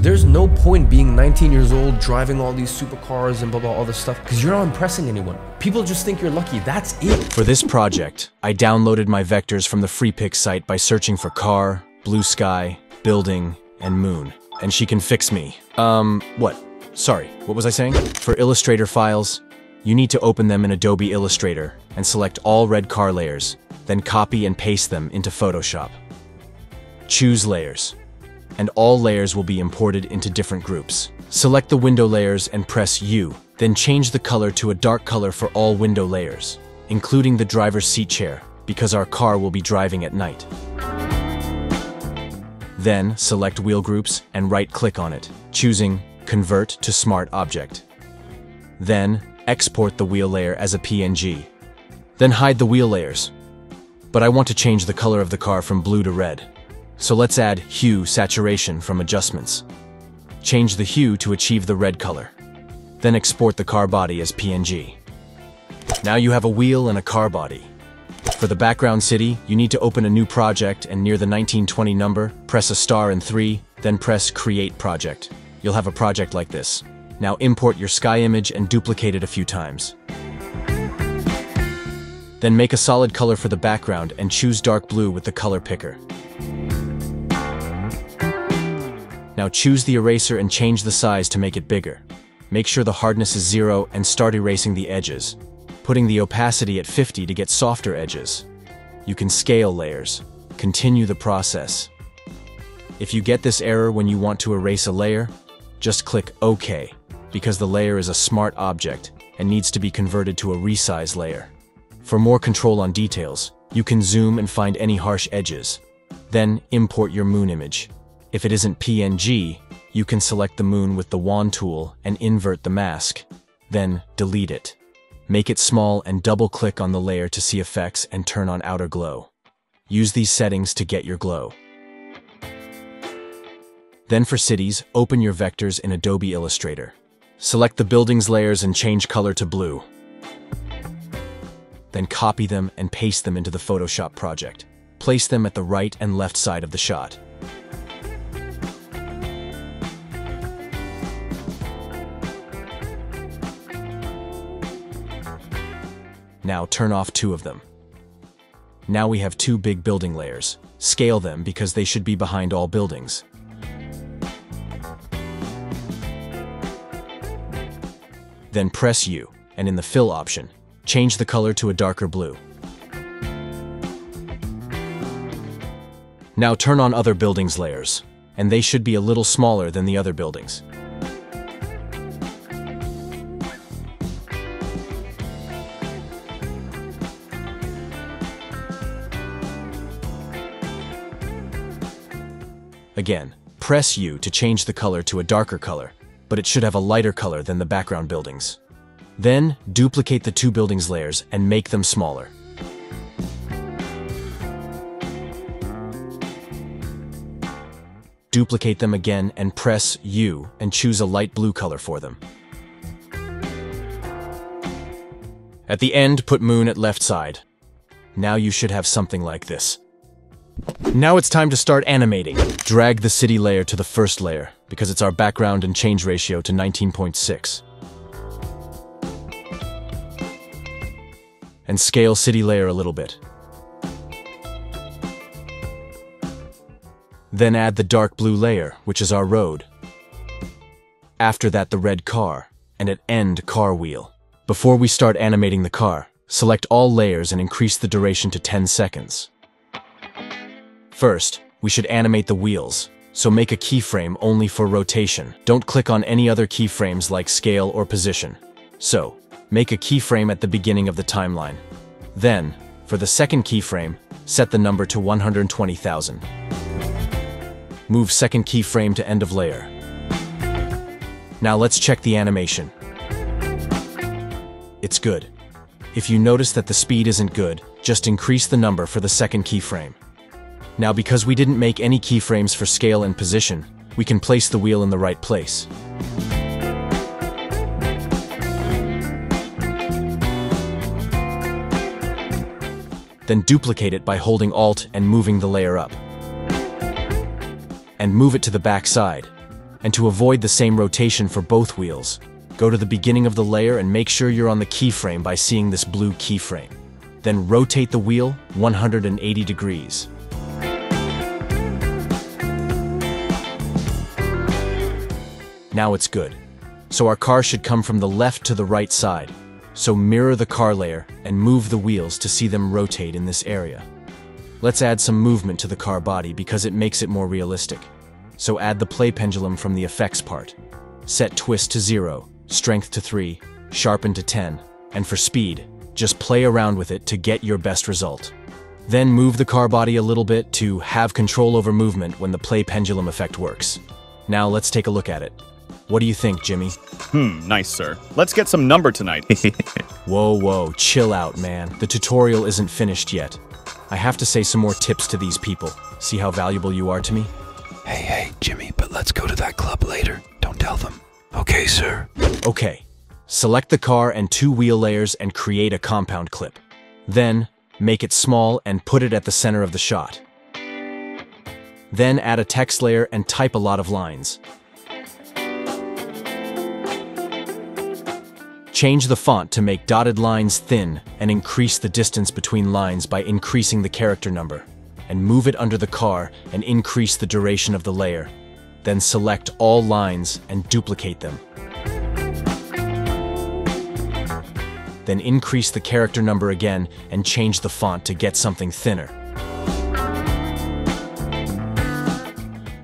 So there's no point being 19 years old, driving all these supercars and blah, blah, all this stuff, because you're not impressing anyone. People just think you're lucky. That's it. For this project, I downloaded my vectors from the Freepik site by searching for car, blue sky, building, and moon. And she can fix me. What? Sorry, what was I saying? For Illustrator files, you need to open them in Adobe Illustrator and select all red car layers, then copy and paste them into Photoshop. Choose layers, and all layers will be imported into different groups. Select the window layers and press U, then change the color to a dark color for all window layers, including the driver's seat chair, because our car will be driving at night. Then select wheel groups and right-click on it, choosing Convert to Smart Object. Then export the wheel layer as a PNG. Then hide the wheel layers. But I want to change the color of the car from blue to red. So let's add Hue Saturation from Adjustments. Change the hue to achieve the red color. Then export the car body as PNG. Now you have a wheel and a car body. For the background city, you need to open a new project and near the 1920 number, press a star and 3, then press Create Project. You'll have a project like this. Now import your sky image and duplicate it a few times. Then make a solid color for the background and choose dark blue with the color picker. Now choose the eraser and change the size to make it bigger. Make sure the hardness is 0 and start erasing the edges, putting the opacity at 50 to get softer edges. You can scale layers. Continue the process. If you get this error when you want to erase a layer, just click OK, because the layer is a smart object and needs to be converted to a resize layer. For more control on details, you can zoom and find any harsh edges. Then import your moon image. If it isn't PNG, you can select the moon with the wand tool and invert the mask. Then delete it. Make it small and double-click on the layer to see effects and turn on outer glow. Use these settings to get your glow. Then for cities, open your vectors in Adobe Illustrator. Select the building's layers and change color to blue. Then copy them and paste them into the Photoshop project. Place them at the right and left side of the shot. Now turn off 2 of them. Now we have 2 big building layers. Scale them because they should be behind all buildings. Then press U, and in the Fill option, change the color to a darker blue. Now turn on other buildings layers, and they should be a little smaller than the other buildings. Again, press U to change the color to a darker color, but it should have a lighter color than the background buildings. Then, duplicate the 2 buildings layers and make them smaller. Duplicate them again and press U and choose a light blue color for them. At the end, put moon at left side. Now you should have something like this. Now it's time to start animating. Drag the city layer to the first layer, because it's our background and change ratio to 19.6. And scale city layer a little bit. Then add the dark blue layer, which is our road. After that, the red car, and at end, car wheel. Before we start animating the car, select all layers and increase the duration to 10 seconds. First, we should animate the wheels, so make a keyframe only for rotation. Don't click on any other keyframes like scale or position. So, make a keyframe at the beginning of the timeline. Then, for the second keyframe, set the number to 120,000. Move second keyframe to end of layer. Now let's check the animation. It's good. If you notice that the speed isn't good, just increase the number for the second keyframe. Now because we didn't make any keyframes for scale and position, we can place the wheel in the right place. Then duplicate it by holding Alt and moving the layer up. And move it to the back side. and to avoid the same rotation for both wheels, go to the beginning of the layer and make sure you're on the keyframe by seeing this blue keyframe. Then rotate the wheel 180 degrees. Now it's good. So our car should come from the left to the right side. So mirror the car layer and move the wheels to see them rotate in this area. Let's add some movement to the car body because it makes it more realistic. So add the play pendulum from the effects part. Set twist to 0, strength to 3, sharpen to 10, and for speed, just play around with it to get your best result. Then move the car body a little bit to have control over movement when the play pendulum effect works. Now let's take a look at it. What do you think, Jimmy? Nice, sir. Let's get some number tonight. Whoa, chill out, man. The tutorial isn't finished yet. I have to say some more tips to these people. See how valuable you are to me? Hey, Jimmy, but let's go to that club later. Don't tell them. Okay, sir. Okay. Select the car and two wheel layers and create a compound clip. Then, make it small and put it at the center of the shot. Then add a text layer and type a lot of lines. Change the font to make dotted lines thin and increase the distance between lines by increasing the character number, and move it under the car and increase the duration of the layer. Then select all lines and duplicate them. Then increase the character number again and change the font to get something thinner.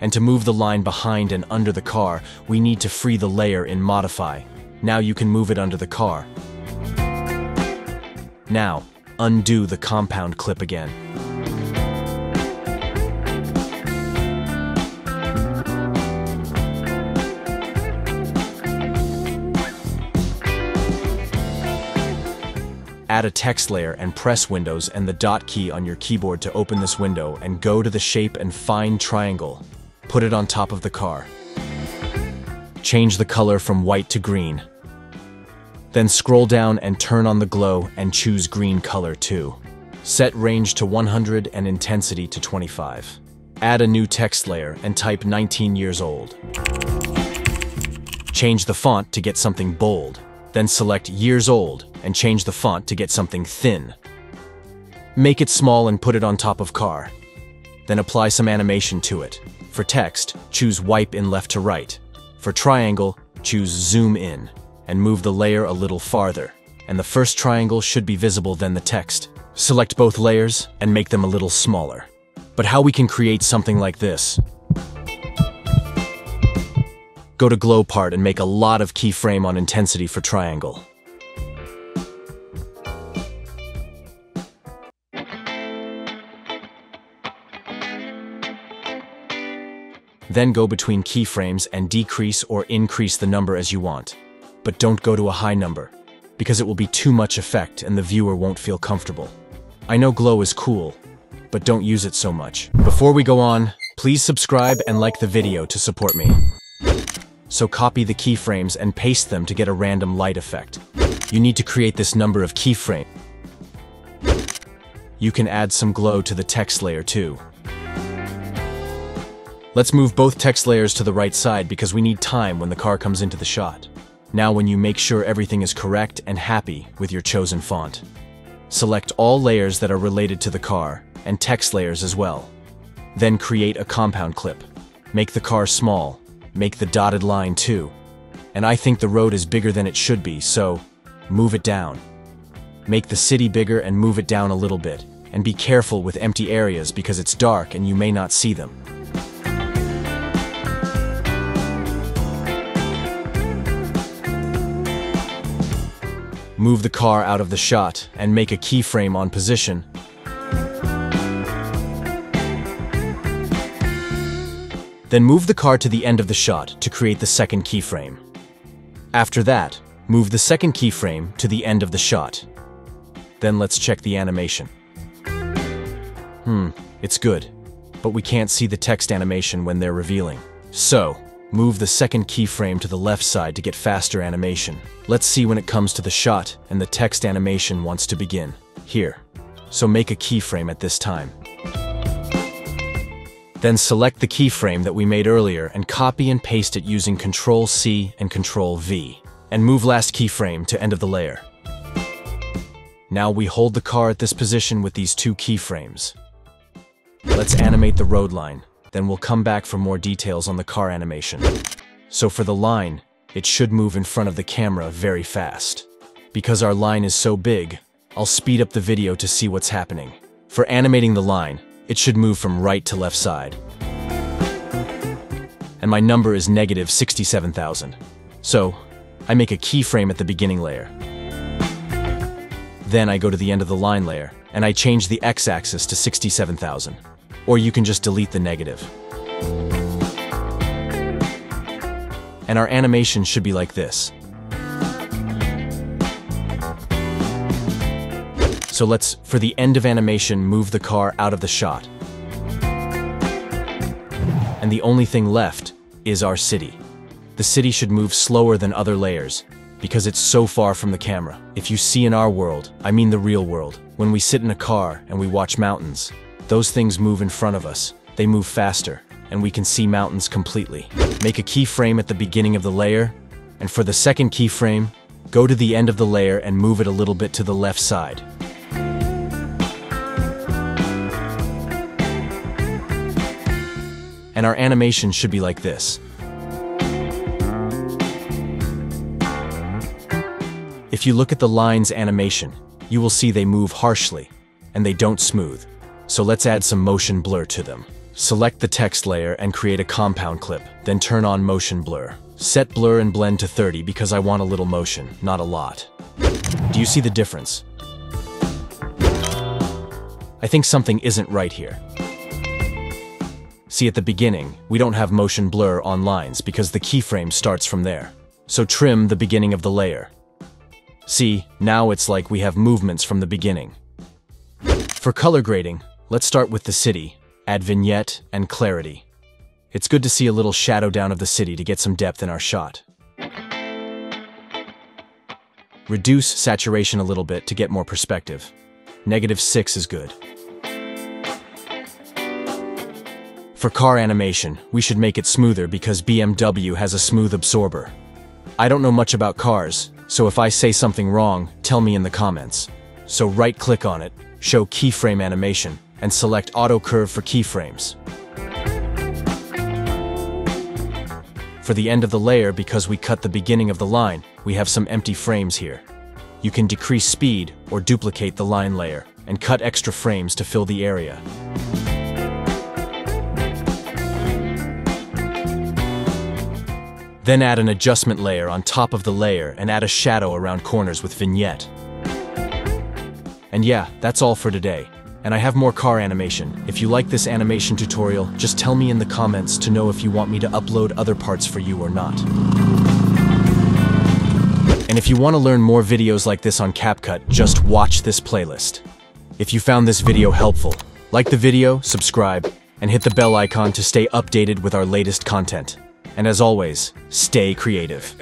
And to move the line behind and under the car, we need to free the layer in Modify. Now you can move it under the car. Now, undo the compound clip again. Add a text layer and press Windows and the dot key on your keyboard to open this window and go to the shape and find triangle. Put it on top of the car. Change the color from white to green. Then scroll down and turn on the glow and choose green color too. Set range to 100 and intensity to 25. Add a new text layer and type 19 years old. Change the font to get something bold. Then select years old and change the font to get something thin. Make it small and put it on top of car. Then apply some animation to it. For text, choose wipe in left to right. For triangle, choose zoom in and move the layer a little farther. And the first triangle should be visible than the text. Select both layers and make them a little smaller. But how we can create something like this? Go to glow part and make a lot of keyframe on intensity for triangle. Then go between keyframes and decrease or increase the number as you want. But don't go to a high number, because it will be too much effect and the viewer won't feel comfortable. I know glow is cool, but don't use it so much. Before we go on, please subscribe and like the video to support me. So copy the keyframes and paste them to get a random light effect. You need to create this number of keyframes. You can add some glow to the text layer too. Let's move both text layers to the right side because we need time when the car comes into the shot. Now when you make sure everything is correct and happy with your chosen font. Select all layers that are related to the car and text layers as well. Then create a compound clip. Make the car small. Make the dotted line too. And I think the road is bigger than it should be, so move it down. Make the city bigger and move it down a little bit. And be careful with empty areas because it's dark and you may not see them. Move the car out of the shot and make a keyframe on position. Then move the car to the end of the shot to create the second keyframe. After that, move the second keyframe to the end of the shot. Then let's check the animation. It's good, but we can't see the text animation when they're revealing. So, move the second keyframe to the left side to get faster animation. Let's see when it comes to the shot and the text animation wants to begin. Here. So make a keyframe at this time. Then select the keyframe that we made earlier and copy and paste it using Ctrl-C and Ctrl-V, and move last keyframe to end of the layer. Now we hold the car at this position with these two keyframes. Let's animate the road line, then we'll come back for more details on the car animation. So for the line, it should move in front of the camera very fast. Because our line is so big, I'll speed up the video to see what's happening. For animating the line, it should move from right to left side. And my number is -67,000. So, I make a keyframe at the beginning layer. Then I go to the end of the line layer, and I change the x-axis to 67,000. Or you can just delete the negative. And our animation should be like this. So let's, for the end of animation, move the car out of the shot. And the only thing left is our city. The city should move slower than other layers, because it's so far from the camera. If you see in our world, I mean the real world, when we sit in a car and we watch mountains, those things move in front of us, they move faster, and we can see mountains completely. Make a keyframe at the beginning of the layer, and for the second keyframe, go to the end of the layer and move it a little bit to the left side. And our animation should be like this. If you look at the line's animation, you will see they move harshly, and they don't smooth. So let's add some motion blur to them. Select the text layer and create a compound clip, then turn on motion blur. Set blur and blend to 30 because I want a little motion, not a lot. Do you see the difference? I think something isn't right here. See, at the beginning, we don't have motion blur on lines because the keyframe starts from there. So trim the beginning of the layer. See, now it's like we have movements from the beginning. For color grading, let's start with the city, add vignette and clarity. It's good to see a little shadow down of the city to get some depth in our shot. Reduce saturation a little bit to get more perspective. -6 is good. For car animation, we should make it smoother because BMW has a smooth absorber. I don't know much about cars, so if I say something wrong, tell me in the comments. So right-click on it, show keyframe animation, and select auto curve for keyframes. For the end of the layer, because we cut the beginning of the line, we have some empty frames here. You can decrease speed or duplicate the line layer and cut extra frames to fill the area. Then add an adjustment layer on top of the layer and add a shadow around corners with vignette. And yeah, that's all for today. And I have more car animation. If you like this animation tutorial, just tell me in the comments to know if you want me to upload other parts for you or not. And if you want to learn more videos like this on CapCut, just watch this playlist. If you found this video helpful, like the video, subscribe, and hit the bell icon to stay updated with our latest content. And as always, stay creative.